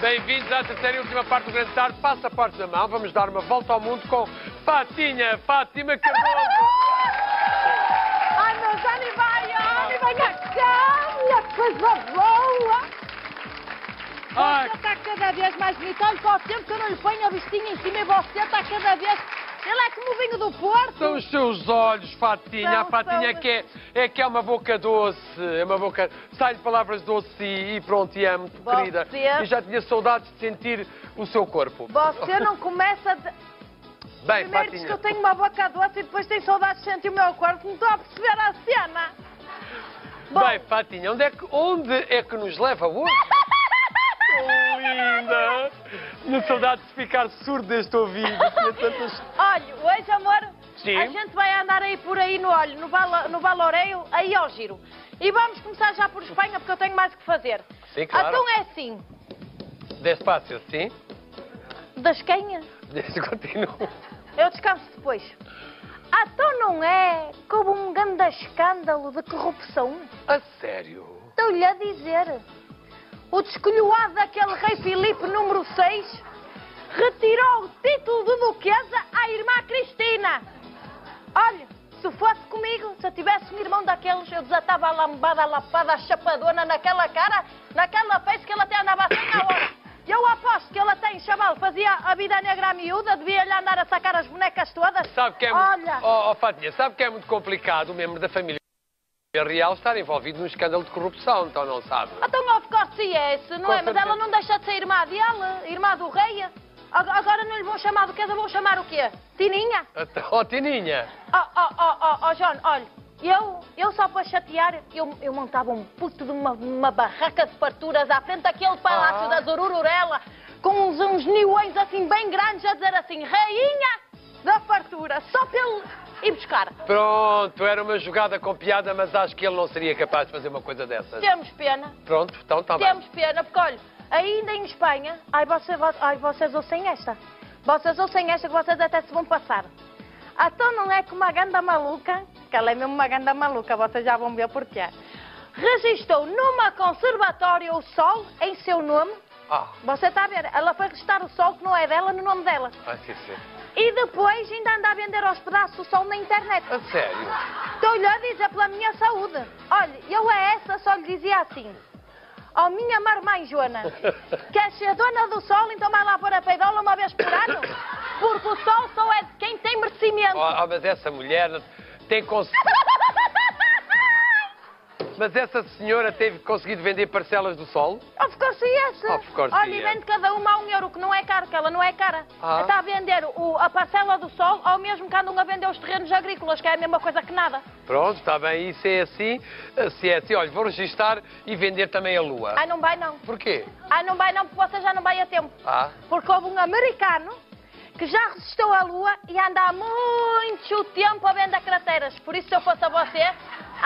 Bem-vindos à terceira e última parte do grande tarde. Passa a parte da mão. Vamos dar uma volta ao mundo com Fatinha, Fátima Cardoso. Ai, meus animais, venha cá, minha coisa boa. Você está cada vez mais bonito. Olha, só o tempo que eu não lhe ponho a vestinha em cima e você está cada vez... Ele é como o vinho do Porto. São os seus olhos, Fatinha. Não, a Fatinha são... é que é uma boca doce. É uma boca... Sai-lhe palavras doces e pronto, e amo-te, querida. E já tinha saudades de sentir o seu corpo. Você não começa de... Bem, primeiro Fatinha, diz que eu tenho uma boca doce e depois tenho saudades de sentir o meu corpo. Não estou a perceber a cena. Bom. Bem, Fatinha, onde é que nos leva hoje? Linda! Na saudade de ficar surdo deste ouvido. Tantas... Olha, hoje, amor, sim, a gente vai andar aí por aí no olho, no Valoreio, aí ao giro. E vamos começar já por Espanha, porque eu tenho mais o que fazer. Sim, claro. Então é assim. Despacio, sim? Das quenhas? Continuo. Eu descanso depois. Então não é como um grande escândalo de corrupção? A sério? Estou-lhe a dizer... O descolhoado daquele rei Filipe número 6 retirou o título de duquesa à irmã Cristina. Olha, se fosse comigo, se eu tivesse um irmão daqueles, eu desatava a lambada, a lapada, a chapadona naquela cara, naquela peixe que ele até andava assim na hora. Eu aposto que ele até em chaval fazia a vida negra à miúda, devia-lhe andar a sacar as bonecas todas. Sabe que é muito... Oh, Fatinha, sabe que é muito complicado o membro da família real estar envolvido num escândalo de corrupção, então não sabe. Então, of course, yes, não é? Mas ela não deixa de ser irmã dela, irmã do rei. Agora não lhe vou chamar duquesa, vou chamar o quê? Tininha? Oh, Tininha! Oh, John, olha, eu só para chatear, eu montava um puto de uma barraca de farturas à frente daquele palácio da Zorururela, com uns niuões assim bem grandes a dizer assim, rainha da fartura, só pelo... E buscar. Pronto, era uma jogada com piada, mas acho que ele não seria capaz de fazer uma coisa dessas. Temos pena. Pronto, então está bem. Temos pena, porque olha, ainda em Espanha... Ai, vocês ouçem esta. Vocês ouçem esta que vocês até se vão passar. Então não é que uma ganda maluca, que ela é mesmo uma ganda maluca, vocês já vão ver porquê. Registou numa conservatória o sol em seu nome. Você está a ver, ela foi registrar o sol que não é dela no nome dela. Ah, sim, sim. E depois ainda anda a vender aos pedaços o sol na internet. A sério? Estou-lhe a dizer pela minha saúde. Olha, eu a essa só lhe dizia assim. Ó, minha marmãe Joana, queres ser dona do sol, então vai lá pôr a peidola uma vez por ano? Porque o sol só é de quem tem merecimento. Mas essa mulher tem consciência. Mas essa senhora teve conseguido vender parcelas do sol? Of course, yes. Of course, olha, e vende cada uma a €1, que não é caro, que ela não é cara. Está a vender a parcela do sol ao mesmo que andam a vender os terrenos agrícolas, que é a mesma coisa que nada. Pronto, está bem. Isso é assim. Se é assim, olha, vou registar e vender também a lua. Ah, não vai não. Porquê? Ah, não vai não, porque você já não vai a tempo. Porque houve um americano que já resistiu à lua e anda há muito tempo a vender crateras. Por isso, se eu fosse a você,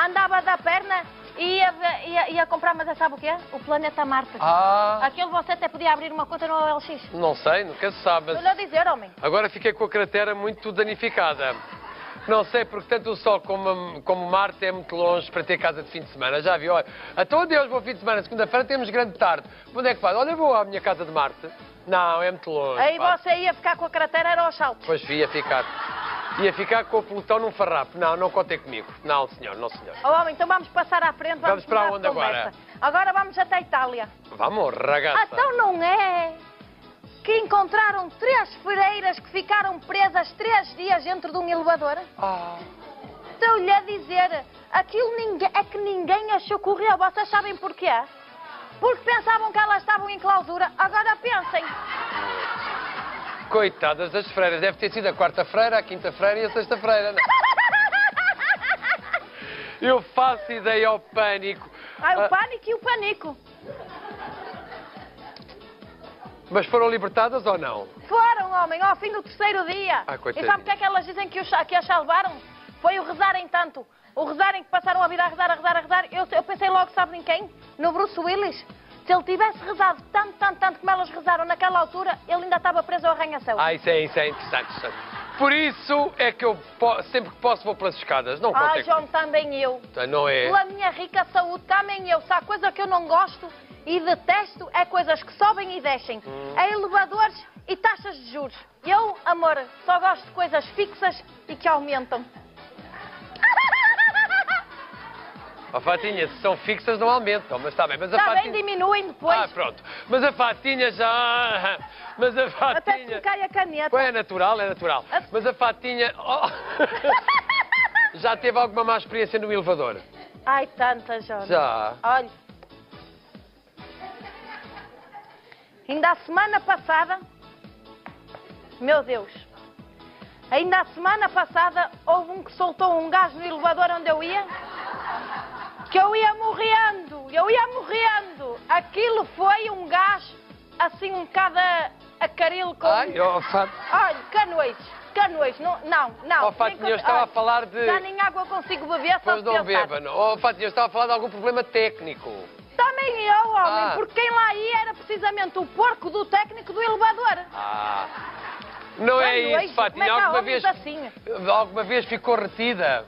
andava da perna... Ia comprar, mas sabe o que é? O planeta Marte. Aquele você até podia abrir uma conta no OLX. Não sei, nunca se sabe. Estou-lhe a dizer, homem. Agora fiquei com a cratera muito danificada. Não sei, porque tanto o Sol como Marte é muito longe para ter casa de fim de semana. Já vi, olha. Então, adeus, bom fim de semana. Segunda-feira temos grande tarde. Onde é que vai? Olha, eu vou à minha casa de Marte. Não, é muito longe. Aí você ia ficar com a cratera, era aos saltos. Pois ia ficar. Ia ficar com o pelotão num farrapo. Não, não contem comigo. Não, senhor, não, senhor. Oh, homem, então vamos passar à frente. Vamos para onde agora? Agora vamos até a Itália. Vamos, ragazza. Então não é que encontraram 3 freiras que ficaram presas 3 dias dentro de um elevador? Estou-lhe a dizer, aquilo é que ninguém as socorreu. Vocês sabem porquê? Porque pensavam que elas estavam em clausura. Agora pensem. Coitadas das freiras, deve ter sido a quarta-feira, a quinta-feira e a sexta-feira, não? Eu faço ideia ao pânico. O pânico e o pânico. Mas foram libertadas ou não? Foram, homem, ao fim do 3º dia. E sabe o que é que elas dizem que as salvaram? Foi o rezarem tanto. O rezarem que passaram a vida a rezar, a rezar, a rezar. Eu pensei logo, sabe em quem? No Bruce Willis. Se ele tivesse rezado tanto como elas rezaram naquela altura, ele ainda estava preso ao arranha-céu. Isso é interessante. Por isso é que eu sempre que posso vou pelas escadas. Não João, também eu. Não é? Pela minha rica saúde, também eu. Se há coisa que eu não gosto e detesto é coisas que sobem e descem, é elevadores e taxas de juros. Eu, amor, só gosto de coisas fixas e que aumentam. A fatinha, se são fixas, não aumentam, mas está bem. Mas a fatinha... bem, diminuem depois. Ah, pronto. Mas a fatinha já... Mas a fatinha... Até que me cai a caneta. Pô, é natural, é natural. Mas a fatinha... Oh. Já teve alguma má experiência no elevador? Ai, tanta, Jonas. Já. Olha. Ainda a semana passada... Meu Deus. Ainda a semana passada houve um que soltou um gás no elevador onde eu ia... Que eu ia morrendo. Aquilo foi um gás, assim, um bocado a caril com... Ai, oh, Fato. Olha, canoas, não. Oh, Fato, eu estava a falar de... Já nem água consigo beber, só de pensar. Pois não beba, não. Oh, Fato, eu estava a falar de algum problema técnico. Também eu, homem, porque quem lá ia era precisamente o porco do técnico do elevador. Ah... Não é isso, Fatinha. Alguma vez ficou retida?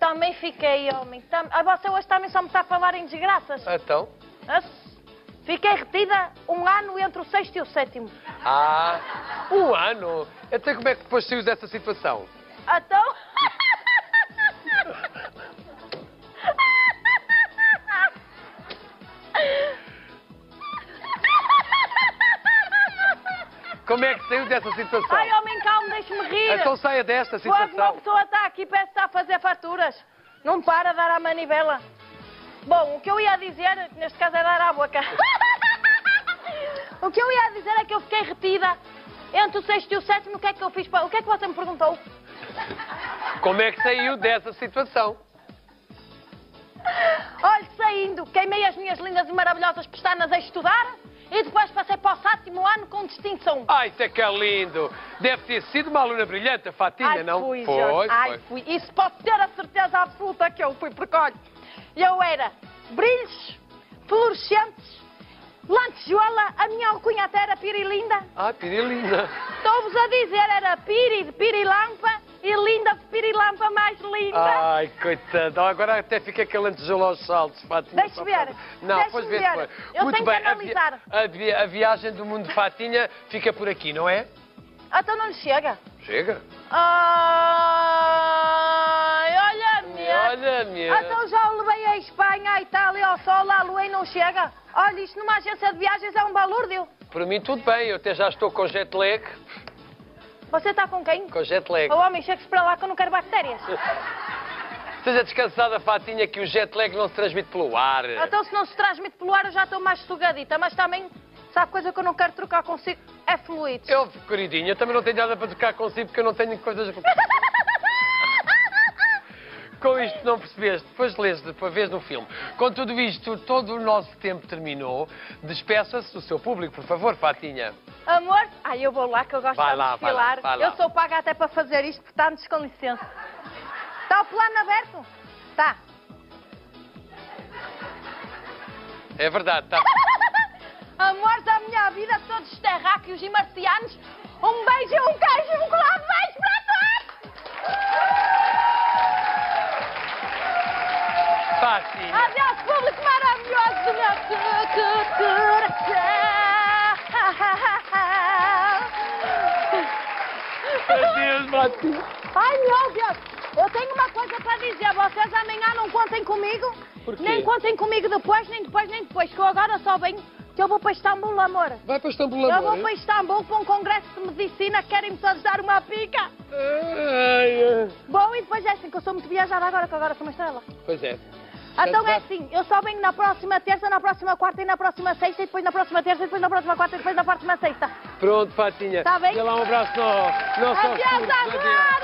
Também fiquei, homem. A você hoje também só me está a falar em desgraças. Então? Fiquei retida um ano entre o 6º e o 7º. Ah, um ano? Até como é que depois saiu dessa situação? Então? Como é que saiu dessa situação? Ai, homem, calmo, deixe-me rir. Então saia desta situação. Pô, uma pessoa está aqui, parece que está a fazer faturas. Não para de dar à manivela. Bom, o que eu ia dizer, neste caso é dar à boca. O que eu ia dizer é que eu fiquei retida entre o 6º e o 7º. O que é que eu fiz? O que é que você me perguntou? Como é que saiu dessa situação? Olha, saindo, queimei as minhas lindas e maravilhosas pestanas a estudar. E depois passei para o 7º ano com distinção. Ai, isso é que é lindo. Deve ter sido uma aluna brilhante, a Fatinha, ai, não? Fui, pois, ai, fui. Isso pode ter a certeza absoluta que eu fui, porque olha, eu era brilhos, fluorescentes, lantejola, a minha alcunha até era pirilinda. Ah, pirilinda. Estou-vos a dizer, era piri de pirilampa e linda de pirilampa mais linda. Ai, coitada. Agora até fica aquele lantejola aos saltos, Fatinha. Deixa-me ver. Não, depois ver. Depois. Eu muito tenho bem que analisar. A viagem do mundo de Fatinha fica por aqui, não é? Então não lhe chega. Chega? Ai, olha a minha. Então já o levei à Espanha, à Itália, ao sol, à lua e não chega. Olha, isto numa agência de viagens é um balúrdio. Para mim tudo bem, eu até já estou com jet lag. Você está com quem? Com jet lag. Oh, homem, chega-se para lá que eu não quero bactérias. Esteja descansada, Fatinha, que o jet lag não se transmite pelo ar. Então se não se transmite pelo ar eu já estou mais sugadita, mas também sabe coisa que eu não quero trocar consigo? É fluidos. Eu, queridinha, eu também não tenho nada para trocar consigo porque eu não tenho coisas... Com isto não percebeste, depois lês, depois vês no filme. Com tudo isto, todo o nosso tempo terminou. Despeça-se do seu público, por favor, Fatinha. Amor, eu vou lá que eu gosto de desfilar. Eu sou paga até para fazer isto, portanto, com licença. Está o plano aberto? Está. É verdade, está. Amor da minha vida, todos os terráqueos e marcianos, um beijo e um queijo e um colado de beijo para todos! Fatinha. Adeus, público maravilhoso do meu coração. Adeus, Fatinha. Ai, meu Deus. Eu tenho uma coisa para dizer. Vocês amanhã não contem comigo. Porquê? Nem contem comigo depois, nem depois. Que eu agora só venho que eu vou para Istambul, amor. Vai para Istambul, amor. Eu vou para Istambul para um congresso de medicina que querem-me todos dar uma pica. Ai. Bom, e depois é assim que eu sou muito viajada agora, que agora sou uma estrela. Pois é. Então é assim, eu só venho na próxima terça, na próxima quarta e na próxima sexta, e depois na próxima terça, e depois na próxima quarta e depois na próxima sexta. Pronto, Fatinha. Está bem? Dê lá um abraço. Não, não. Adeus, agora!